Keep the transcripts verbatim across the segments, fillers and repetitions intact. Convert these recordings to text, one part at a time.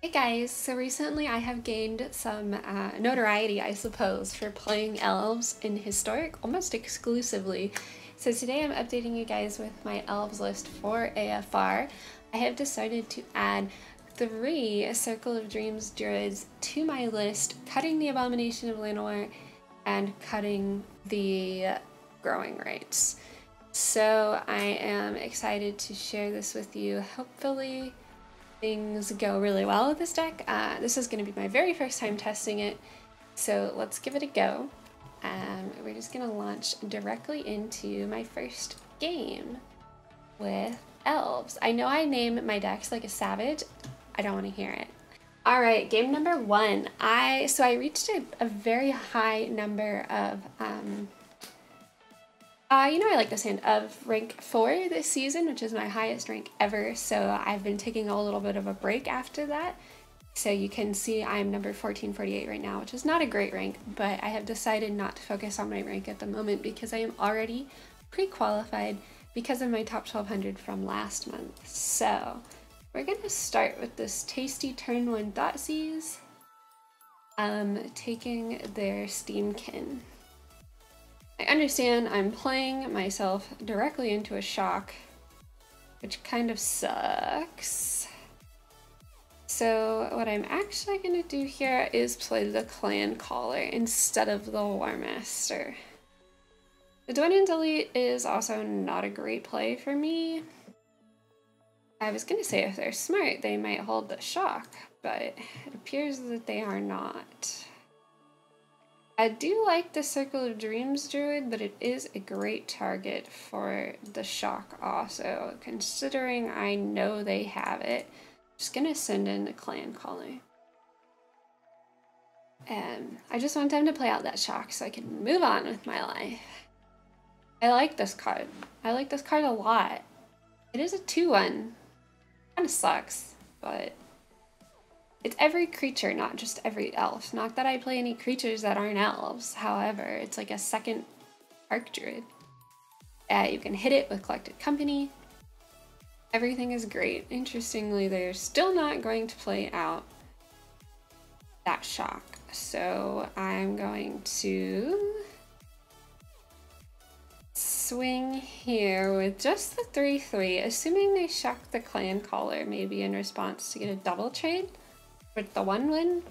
Hey guys, so recently I have gained some uh, notoriety, I suppose, for playing elves in Historic almost exclusively. So today I'm updating you guys with my elves list for A F R. I have decided to add three Circle of Dreams Druids to my list, cutting the Abomination of Llanowar and cutting the Growing Rights. So I am excited to share this with you. Hopefully things go really well with this deck. Uh, this is going to be my very first time testing it, so let's give it a go. Um, we're just going to launch directly into my first game with elves. I know I name my decks like a savage. I don't want to hear it. All right, game number one. I so I reached a, a very high number of. Um, Uh, you know I like this hand of rank four this season, which is my highest rank ever, so I've been taking a little bit of a break after that. So you can see I'm number fourteen forty-eight right now, which is not a great rank, but I have decided not to focus on my rank at the moment because I am already pre-qualified because of my top twelve hundred from last month. So we're going to start with this tasty turn one Thoughtseize, um, taking their Steamkin. I understand I'm playing myself directly into a shock, which kind of sucks. So what I'm actually going to do here is play the Clan Caller instead of the Warmaster. The Dwind and Delete is also not a great play for me. I was going to say if they're smart, they might hold the shock, but it appears that they are not. I do like the Circle of Dreams Druid, but it is a great target for the shock also, considering I know they have it. I'm just gonna send in the Clan Caller. Um, I just want them to play out that shock so I can move on with my life. I like this card. I like this card a lot. It is a two one. Kinda sucks, but it's every creature, not just every elf. Not that I play any creatures that aren't elves, however, it's like a second Archdruid. Uh, you can hit it with Collected Company. Everything is great. Interestingly, they're still not going to play out that shock. So I'm going to swing here with just the three three, assuming they shock the Clan Caller maybe in response to get a double trade. With the one win,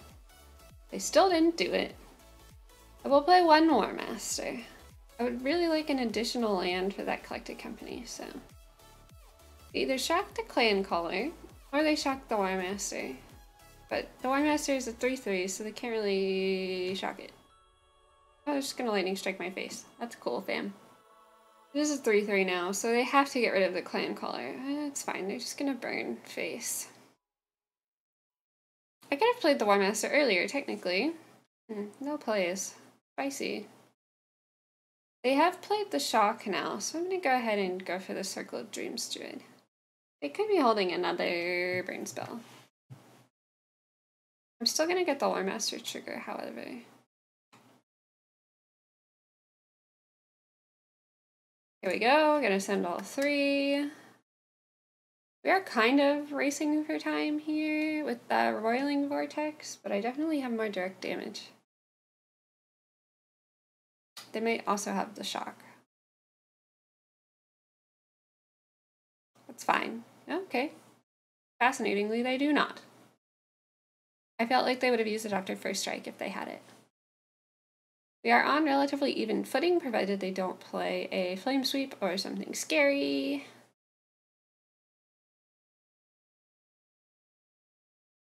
they still didn't do it. I will play one Warmaster. I would really like an additional land for that Collected Company, so they either shock the Clan Caller or they shock the Warmaster. But the Warmaster is a three three, so they can't really shock it. Oh, they're just gonna lightning strike my face. That's cool, fam. This is a three three now, so they have to get rid of the Clan Caller. It's fine, they're just gonna burn face. I could have played the Warmaster earlier, technically. Mm, no plays. Spicy. They have played the shock now, so I'm going to go ahead and go for the Circle of Dreams Druid. They could be holding another burn spell. I'm still going to get the Warmaster trigger, however. Here we go, going to send all three. We are kind of racing for time here with the Roiling Vortex, but I definitely have more direct damage. They may also have the shock. That's fine. Okay. Fascinatingly, they do not. I felt like they would have used a Doctor First Strike if they had it. We are on relatively even footing, provided they don't play a Flame Sweep or something scary.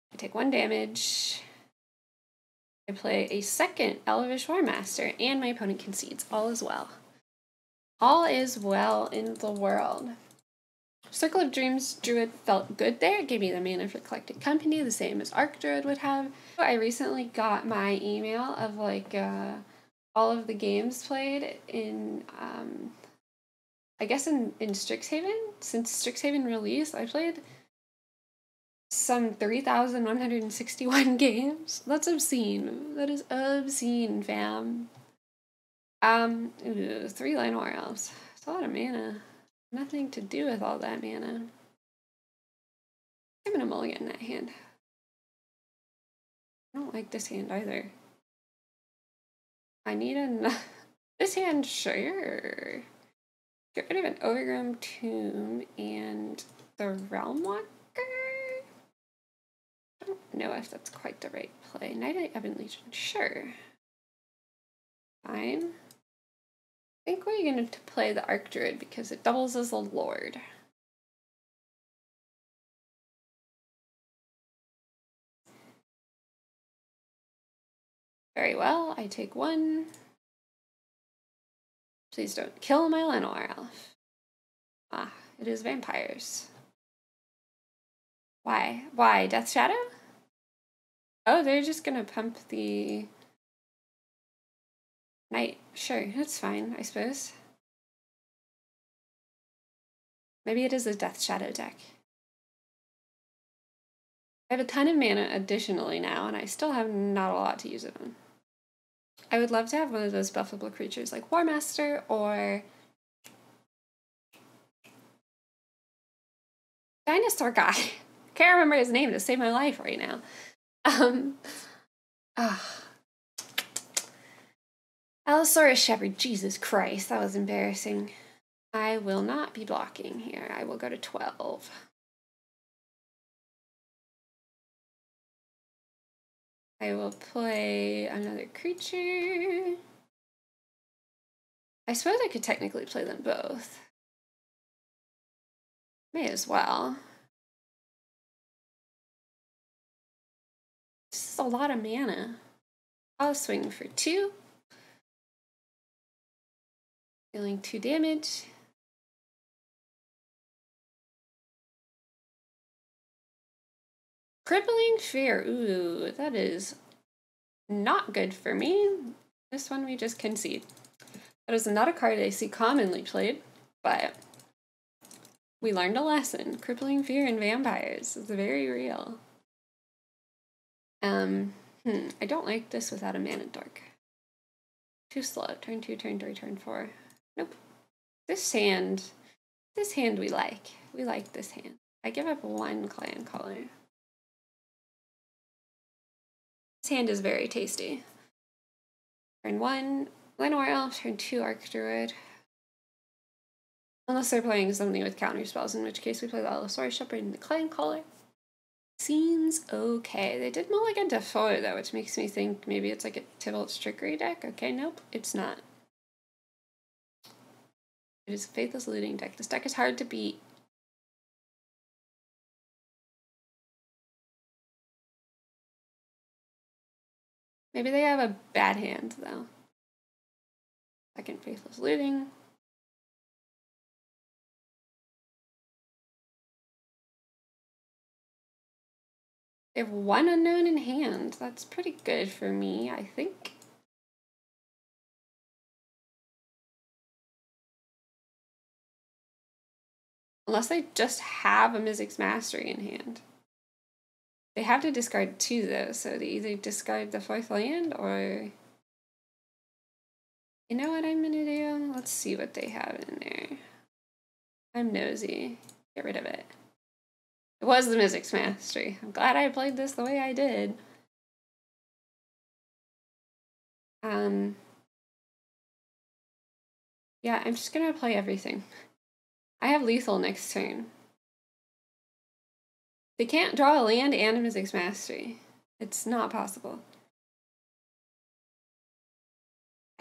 I take one damage, I play a second Elvish Warmaster, and my opponent concedes. All is well. All is well in the world. Circle of Dreams Druid felt good there. It gave me the mana for Collected Company, the same as Archdruid would have. I recently got my email of like uh, all of the games played in, um, I guess in, in Strixhaven. Since Strixhaven released, I played some three thousand one hundred sixty-one games. That's obscene. That is obscene, fam. Um, ooh, three Llanowar Elves. It's a lot of mana. Nothing to do with all that mana. I'm gonna mulligan that hand. I don't like this hand either. I need a... This hand, sure. Get rid of an Overgrown Tomb and the Realm Walker? I don't know if that's quite the right play. Knight of the Ebon Legion, sure. Fine. I think we're going to play the Archdruid because it doubles as a lord. Very well, I take one. Please don't kill my Llanowar Elf. Ah, it is vampires. Why? Why? Death's Shadow? Oh, they're just going to pump the Knight. Sure, that's fine, I suppose. Maybe it is a Death's Shadow deck. I have a ton of mana additionally now, and I still have not a lot to use it on. I would love to have one of those buffable creatures like Warmaster or Dinosaur Guy. I can't remember his name to save my life right now. Um, oh. Allosaurus Shepherd, Jesus Christ, that was embarrassing. I will not be blocking here. I will go to twelve. I will play another creature. I suppose I could technically play them both. May as well. This is a lot of mana. I'll swing for two. Dealing two damage. Crippling Fear, ooh, that is not good for me. This one we just concede. That is not a card I see commonly played, but we learned a lesson. Crippling Fear in vampires is very real. Um, hmm, I don't like this without a mana dork. Too slow. Turn two, turn three, turn four. Nope. This hand, this hand we like. We like this hand. I give up one Clan Caller. This hand is very tasty. Turn one, Llanowar Elf, turn two, Archdruid. Unless they're playing something with counter spells, in which case we play the Allosaurus Shepherd and the Clan Caller. Seems okay. They did mulligan to four though, which makes me think maybe it's like a Tybalt's Trickery deck. Okay, nope, it's not. It is a Faithless Looting deck. This deck is hard to beat. Maybe they have a bad hand, though. Second Faithless Looting. They have one unknown in hand. That's pretty good for me, I think. Unless they just have a Mizzix's Mastery in hand. They have to discard two, though, so they either discard the fourth land or... You know what I'm going to do? Let's see what they have in there. I'm nosy. Get rid of it. It was the Mizzix's Mastery. I'm glad I played this the way I did. Um, yeah, I'm just going to play everything. I have lethal next turn. They can't draw a land and a Mizzix's Mastery. It's not possible.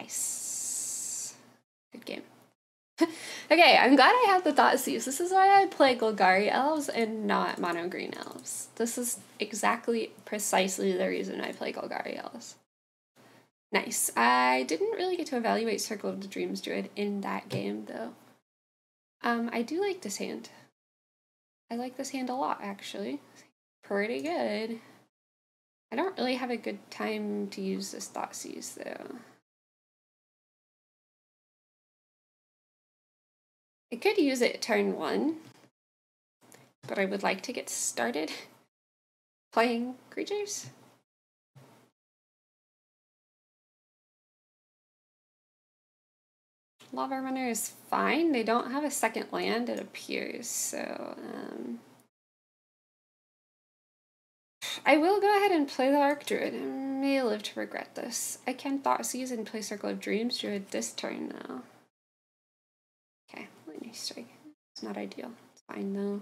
Nice. Good game. Okay, I'm glad I have the Thoughtseize. This is why I play Golgari Elves and not Mono Green Elves. This is exactly, precisely the reason I play Golgari Elves. Nice. I didn't really get to evaluate Circle of the Dreams Druid in that game, though. Um, I do like this hand. I like this hand a lot, actually. It's pretty good. I don't really have a good time to use this Thoughtseize, though. I could use it turn one, but I would like to get started playing creatures. Lava Runner is fine. They don't have a second land, it appears, so um, I will go ahead and play the Archdruid. I may live to regret this. I can Thoughtseize and play Circle of Dreams Druid this turn, though. Okay, Lightning Strike. It's not ideal. It's fine, though.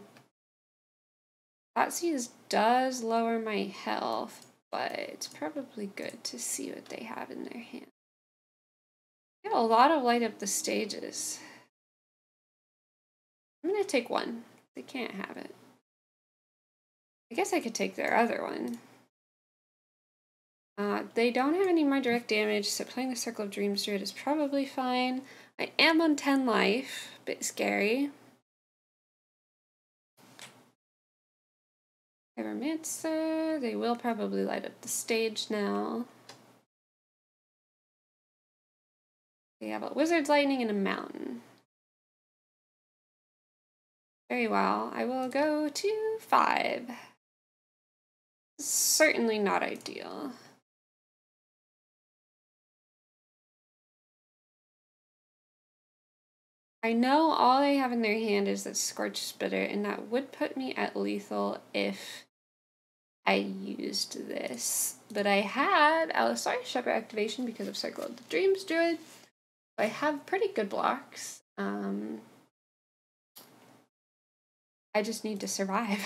Thoughtseize does lower my health, but it's probably good to see what they have in their hand. They have a lot of Light Up the Stages. I'm going to take one. They can't have it. I guess I could take their other one. Uh, they don't have any of my direct damage, so playing the Circle of Dreams Druid is probably fine. I am on ten life. Bit scary. Pyromancer. They will probably light up the stage now. They have a Wizard's Lightning and a Mountain. Very well. I will go to five. Certainly not ideal. I know all they have in their hand is that Scorch Spitter, and that would put me at lethal if I used this. But I had Allosaurus Shepherd activation because of Circle of the Dreams Druid. So I have pretty good blocks. Um, I just need to survive.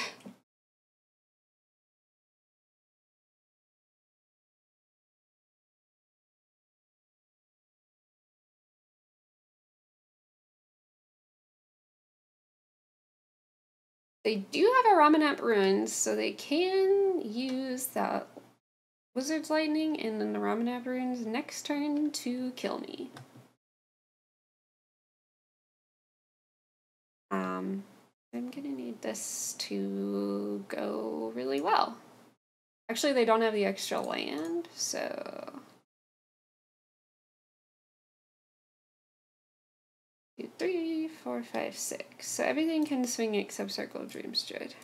They do have a Ramunap Ruins, so they can use that Wizard's Lightning and then the Ramunap Ruins next turn to kill me. Um, I'm gonna need this to go really well. Actually, they don't have the extra land, so... Two, three, four, five, six. So everything can swing except Circle of Dreams Druid.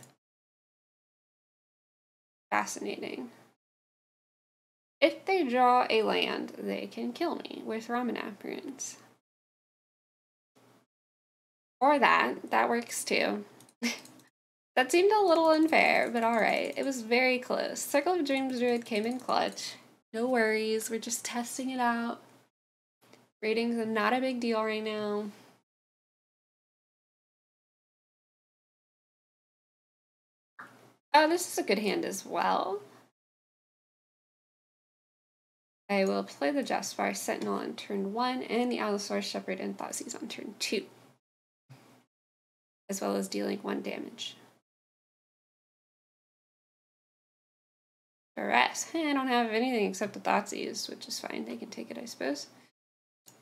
Fascinating. If they draw a land, they can kill me with Ramunap Ruins. Or that. That works too. That seemed a little unfair, but alright. It was very close. Circle of Dreams Druid came in clutch. No worries. We're just testing it out. Ratings are not a big deal right now. Oh, this is a good hand as well. I will play the Jaspera Sentinel on turn one and the Allosaurus Shepherd and Thoughtseize on turn two, as well as dealing one damage. The rest, I don't have anything except the Thoughtseize, which is fine. They can take it, I suppose.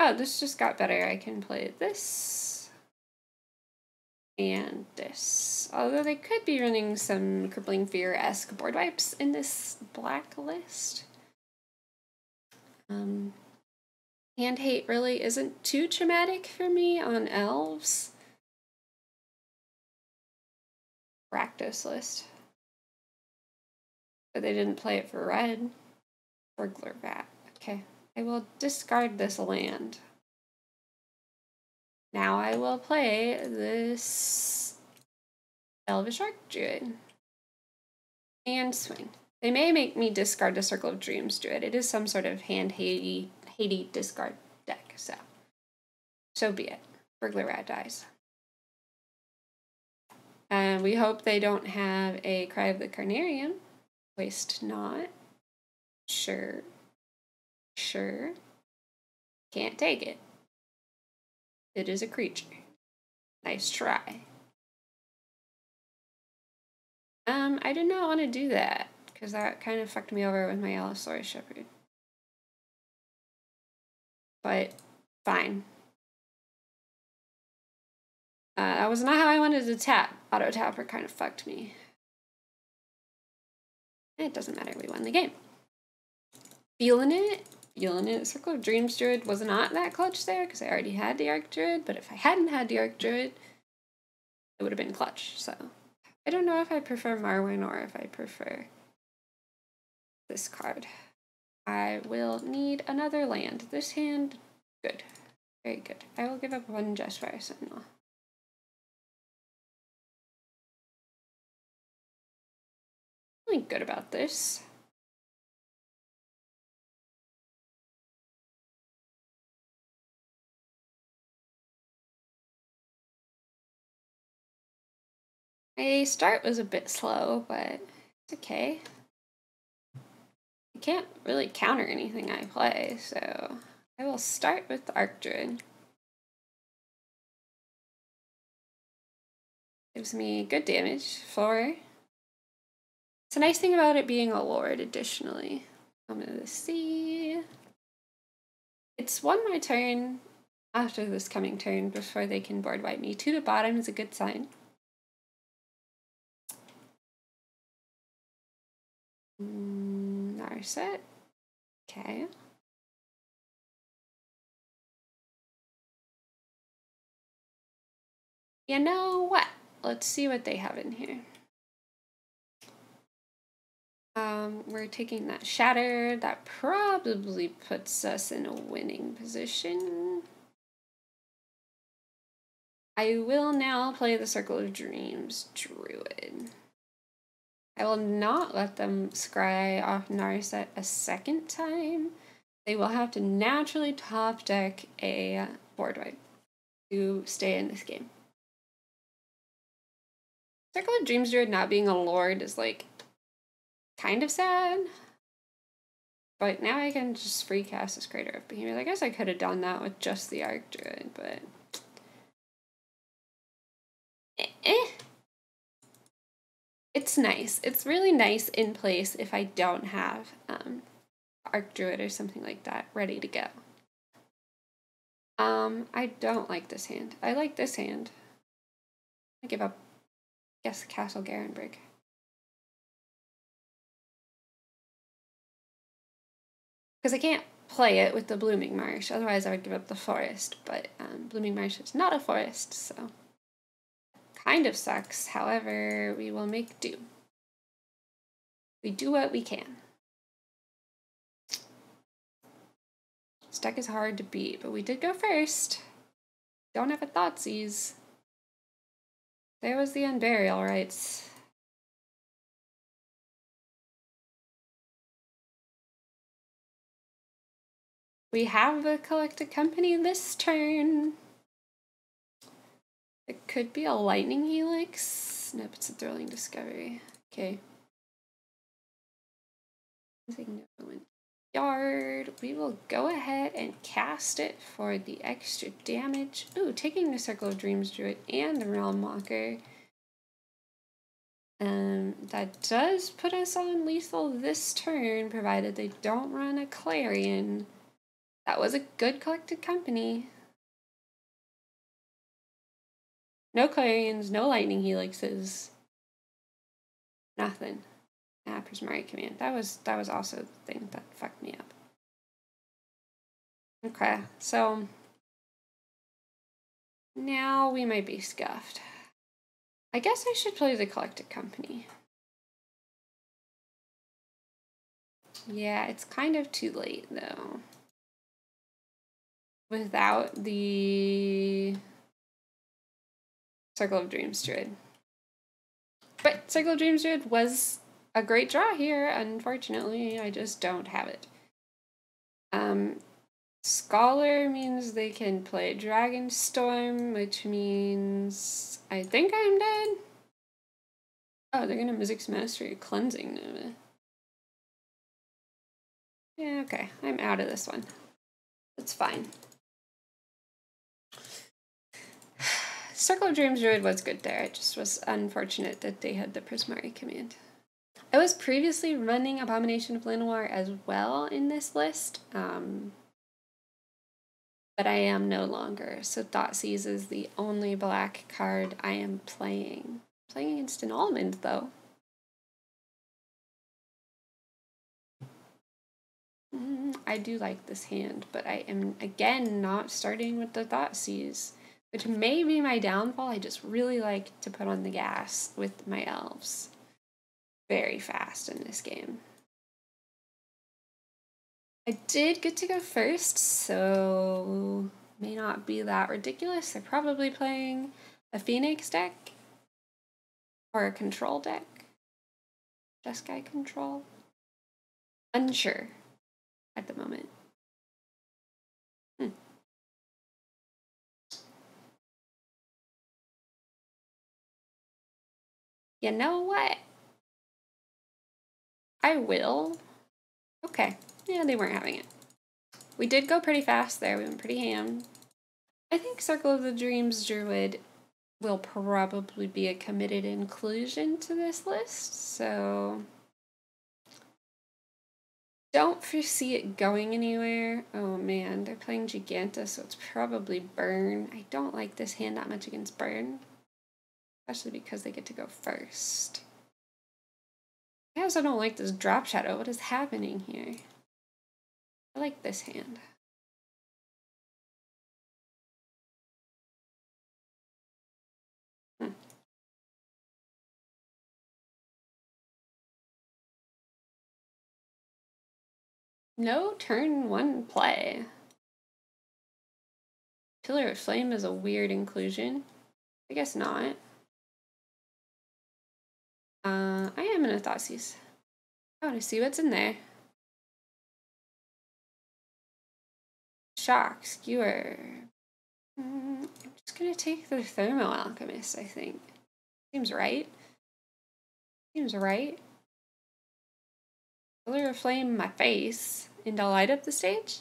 Oh, this just got better. I can play this and this. Although they could be running some Crippling Fear-esque board wipes in this blacklist. Um, hand hate really isn't too traumatic for me on elves. Rakdos list. But they didn't play it for red. Burglar Rat. Okay. I will discard this land. Now I will play this Elvish Archdruid and swing. They may make me discard the Circle of Dreams Druid. It is some sort of hand hatey, hatey discard deck, so so be it. Burglar Rat dies. And uh, we hope they don't have a Cry of the Carnarium. Waste not. Sure. Sure. Can't take it. It is a creature. Nice try. Um, I did not want to do that, because that kind of fucked me over with my Allosaurus Shepherd. But, fine. Uh, that was not how I wanted to tap. Auto tapper kind of fucked me. It doesn't matter, we won the game. Feeling it? Feeling it. Circle of Dreams Druid was not that clutch there because I already had the Archdruid, but if I hadn't had the Archdruid, it would have been clutch. So I don't know if I prefer Marwyn or if I prefer this card. I will need another land. This hand, good. Very good. I will give up one Jaspera Sentinel. feeling good about this. My start was a bit slow, but it's okay. I can't really counter anything I play, so I will start with the Archdruid. Gives me good damage, four. It's a nice thing about it being a Lord, additionally. I'm gonna see. It's one my turn after this coming turn before they can board wipe me. Two to bottom is a good sign. Narset. Okay. You know what? Let's see what they have in here. Um, we're taking that shatter. That probably puts us in a winning position. I will now play the Circle of Dreams Druid. I will not let them scry off Narset a second time. They will have to naturally top deck a board wipe to stay in this game. Circle of Dreams Druid not being a Lord is like kind of sad. But now I can just free cast this Crater of Behemoth. I guess I could have done that with just the Archdruid, but eh, eh. It's nice. It's really nice in place if I don't have um, Archdruid or something like that ready to go. Um, I don't like this hand. I like this hand. I give up. I guess Castle Garenbrig. Because I can't play it with the Blooming Marsh. Otherwise, I would give up the forest. But um, Blooming Marsh is not a forest, so. Kind of sucks, however, we will make do. We do what we can. This deck is hard to beat, but we did go first. Don't have a Thoughtseize. There was the Unburial Rights. We have the Collected Company this turn. It could be a Lightning Helix. Nope, it's a Thrilling Discovery. Okay. Yard. We will go ahead and cast it for the extra damage. Ooh, taking the Circle of Dreams Druid and the Realm Walker. Um, that does put us on lethal this turn, provided they don't run a Clarion. That was a good Collected Company. No Clarions, no Lightning Helixes, nothing. Ah, Prismari Command. That was that was also the thing that fucked me up. Okay, so now we might be scuffed. I guess I should play the Collected Company. Yeah, it's kind of too late though. Without the Circle of Dreams Druid. But Circle of Dreams Druid was a great draw here. Unfortunately, I just don't have it. Um, Scholar means they can play Dragonstorm, which means I think I'm dead. Oh, they're gonna Mizzix's Mastery Cleansing Nova. Yeah, okay. I'm out of this one. That's fine. Circle of Dreams Druid was good there. It just was unfortunate that they had the Prismari Command. I was previously running Abomination of Llanowar as well in this list, um, but I am no longer. So Thoughtseize is the only black card I am playing. I'm playing against an Almond, though. Mm, I do like this hand, but I am, again, not starting with the Thoughtseize. Which may be my downfall. I just really like to put on the gas with my elves very fast in this game. I did get to go first, so may not be that ridiculous. They're probably playing a Phoenix deck or a control deck. Jeskai control? Unsure at the moment. Hmm. You know what? I will. Okay. Yeah, they weren't having it. We did go pretty fast there. We went pretty ham. I think Circle of the Dreams Druid will probably be a committed inclusion to this list, so don't foresee it going anywhere. Oh man, they're playing Giganta, so it's probably Burn. I don't like this hand that much against Burn, especially because they get to go first. I also don't like this Drop Shadow. What is happening here? I like this hand. Hmm. No turn one play. Pillar of Flame is a weird inclusion. I guess not. Uh, I am in a Thoughtseize. I want to see what's in there. Shock, Skewer. Mm, I'm just going to take the Thermo Alchemist, I think. Seems right. Seems right. Pillar of Flame my face, and I'll Light Up the Stage?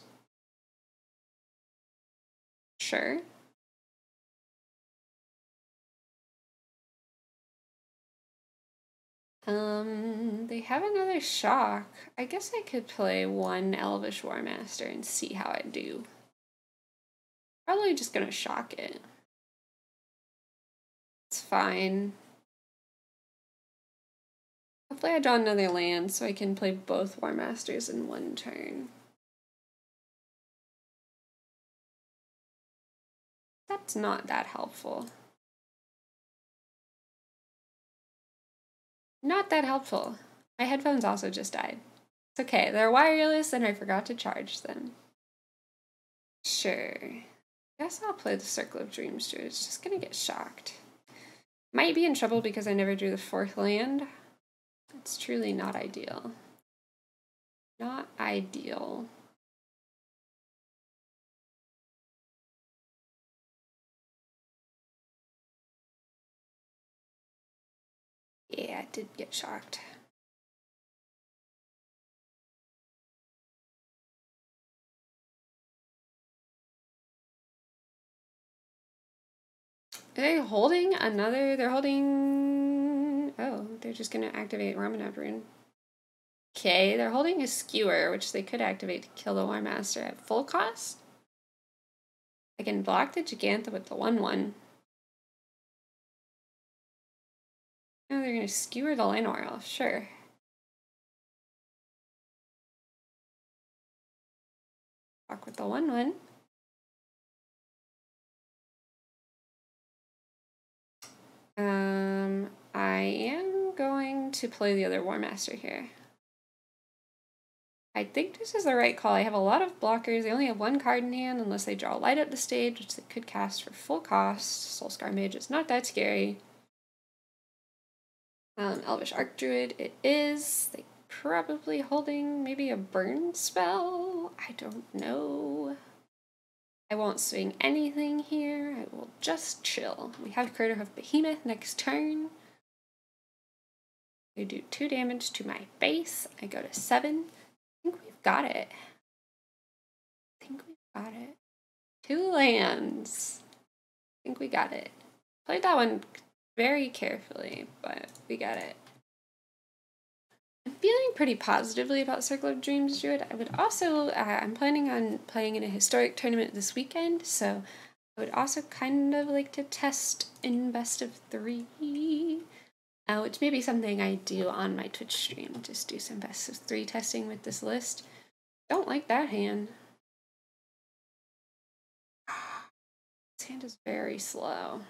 Sure. Um, they have another shock. I guess I could play one Elvish Warmaster and see how I do. Probably just gonna shock it. It's fine. Hopefully I draw another land so I can play both Warmasters in one turn. That's not that helpful. Not that helpful. My headphones also just died. It's okay, they're wireless and I forgot to charge them. Sure. Guess I'll play the Circle of Dreams Druid. It's just gonna get shocked. Might be in trouble because I never drew the fourth land. It's truly not ideal. Not ideal. Yeah, I did get shocked. Are they holding another? They're holding... Oh, they're just going to activate Ramunap Ruin. Okay, they're holding a Skewer, which they could activate to kill the Warmaster at full cost. I can block the Giganta with the one one. Oh, they're going to Skewer the Llanowar Elf, sure. Block with the one one. Um, I am going to play the other Warmaster here. I think this is the right call. I have a lot of blockers. They only have one card in hand unless they draw Light Up the Stage, which they could cast for full cost. Soulscar Mage is not that scary. Um, Elvish Archdruid it is. They probably holding maybe a burn spell? I don't know. I won't swing anything here. I will just chill. We have Crater of Behemoth next turn. You do two damage to my base. I go to seven. I think we've got it. I think we've got it. Two lands. I think we got it. Played that one very carefully, but we got it. I'm feeling pretty positively about Circle of Dreams Druid. I would also, uh, I'm planning on playing in a historic tournament this weekend, so I would also kind of like to test in best of three, uh, which may be something I do on my Twitch stream, just do some best of three testing with this list. Don't like that hand. This hand is very slow.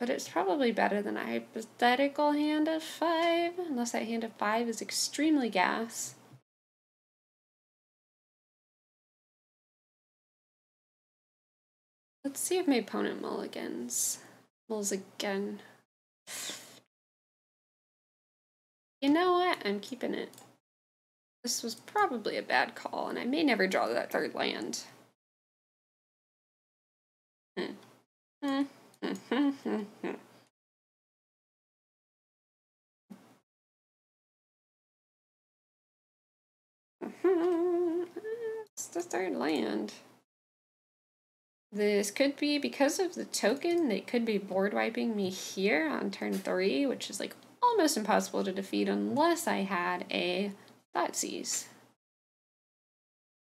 But it's probably better than a hypothetical hand of five, unless that hand of five is extremely gas. Let's see if my opponent mulligans. Mulls again. You know what? I'm keeping it. This was probably a bad call, and I may never draw that third land. Hmm. Hmm. Hmm. Hmm. Hmm. Hmm. It's the third land. This could be because of the token, they could be board wiping me here on turn three, which is like almost impossible to defeat unless I had a Thoughtseize.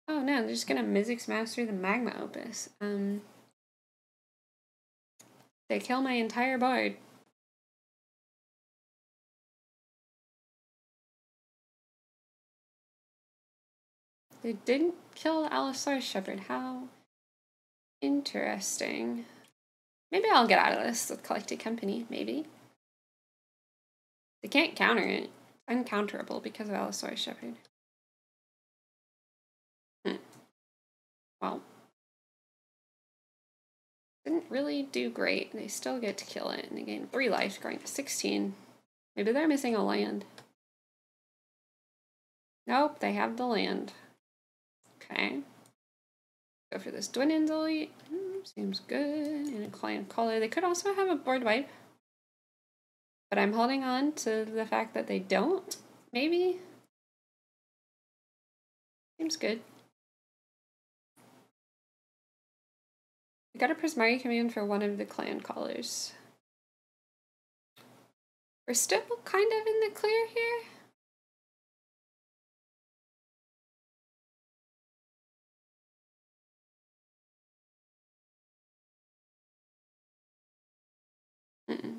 Oh no, they're just gonna Mizzix's Mastery the Magma Opus. Um They kill my entire board. They didn't kill Allosaurus Shepherd. How interesting. Maybe I'll get out of this with Collected Company, maybe. They can't counter it. It's uncounterable because of Allosaurus Shepherd. Hmm. Well. Didn't really do great. They still get to kill it, and they gain three life, growing to sixteen. Maybe they're missing a land. Nope, they have the land. Okay. Go for this Dwinin delete. Mm, seems good. And a Clan Caller. They could also have a board wipe. But I'm holding on to the fact that they don't. Maybe. Seems good. We got a Prismari Command for one of the Clan Callers. We're still kind of in the clear here. Mm-mm.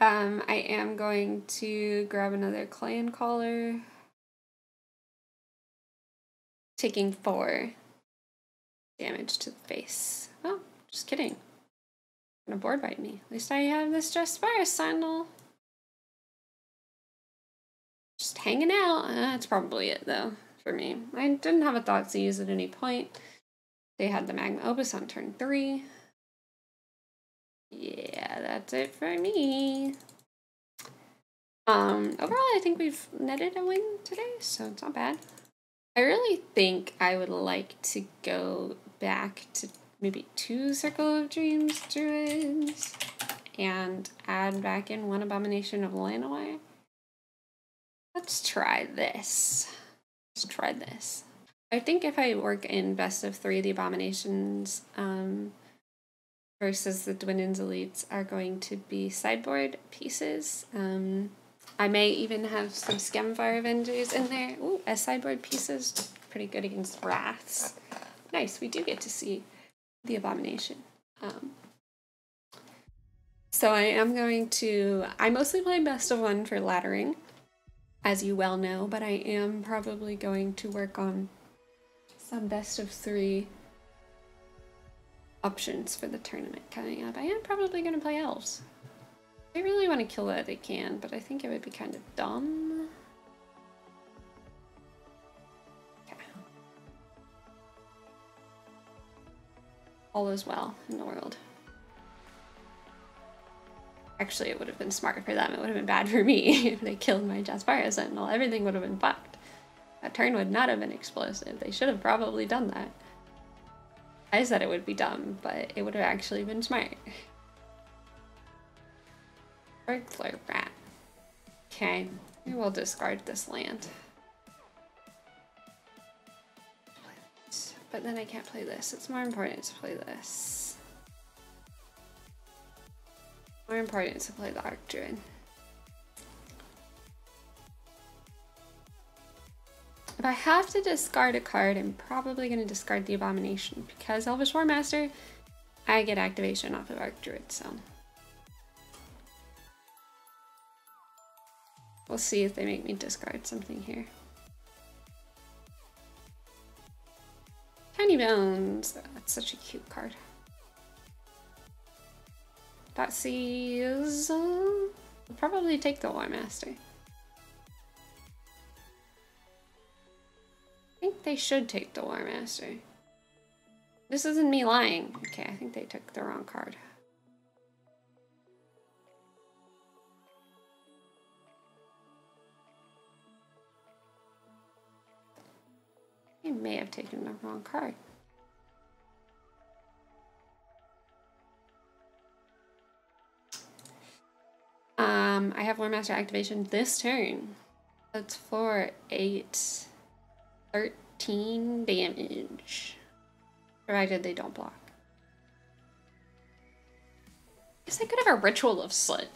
Um, I am going to grab another Clan Caller. Taking four damage to the face. Oh, just kidding. Gonna board bite me. At least I have this Jaspera Sentinel. Just hanging out. Uh, that's probably it though for me. I didn't have a Thoughtseize at any point. They had the Magma Opus on turn three. Yeah, that's it for me. Um, overall, I think we've netted a win today, so it's not bad. I really think I would like to go back to maybe two Circle of Dreams Druids and add back in one Abomination of Llanowar. Let's try this. Let's try this. I think if I work in best of three, the Abominations, um... versus the Dwinin's Elites are going to be sideboard pieces. Um, I may even have some Skemvar Avengers in there. Ooh, as sideboard pieces, pretty good against Wraths. Nice, we do get to see the Abomination. Um, so I am going to... I mostly play best of one for laddering, as you well know, but I am probably going to work on some best of three options for the tournament coming up. I am probably going to play elves. If I really want to kill that, they can, but I think it would be kind of dumb. Okay. All is well in the world. Actually, it would have been smart for them. It would have been bad for me if they killed my Jaspera Sentinel. Everything would have been fucked. That turn would not have been explosive. They should have probably done that. I said it would be dumb, but it would have actually been smart. Burglar Rat. Okay, we will discard this land. But then I can't play this. It's more important to play this. More important to play the Archdruid. If I have to discard a card, I'm probably going to discard the Abomination because Elvish Warmaster, I get activation off of Archdruid, so. We'll see if they make me discard something here. Tiny Bones, that's such a cute card. Thoughtseize, I'll probably take the Warmaster. I think they should take the Warmaster. This isn't me lying. Okay, I think they took the wrong card. They may have taken the wrong card. Um, I have Warmaster activation this turn. That's for eight, thirteen damage. Provided they don't block. I guess I could have a Ritual of Slit.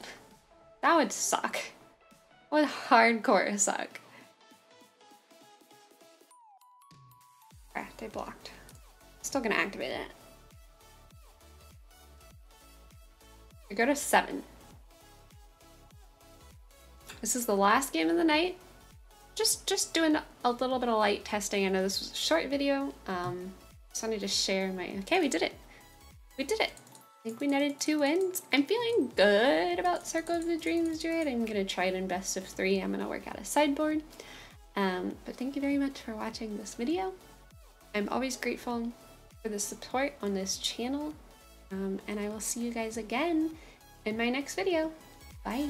That would suck. That would hardcore suck. Alright, they blocked. Still gonna activate it. We go to seven. This is the last game of the night. Just just doing a little bit of light testing. I know this was a short video. Um, just wanted to share my... Okay, we did it. We did it. I think we netted two wins. I'm feeling good about Circle of the Dreams Druid. I'm going to try it in best of three. I'm going to work out a sideboard. Um, but thank you very much for watching this video. I'm always grateful for the support on this channel. Um, and I will see you guys again in my next video. Bye.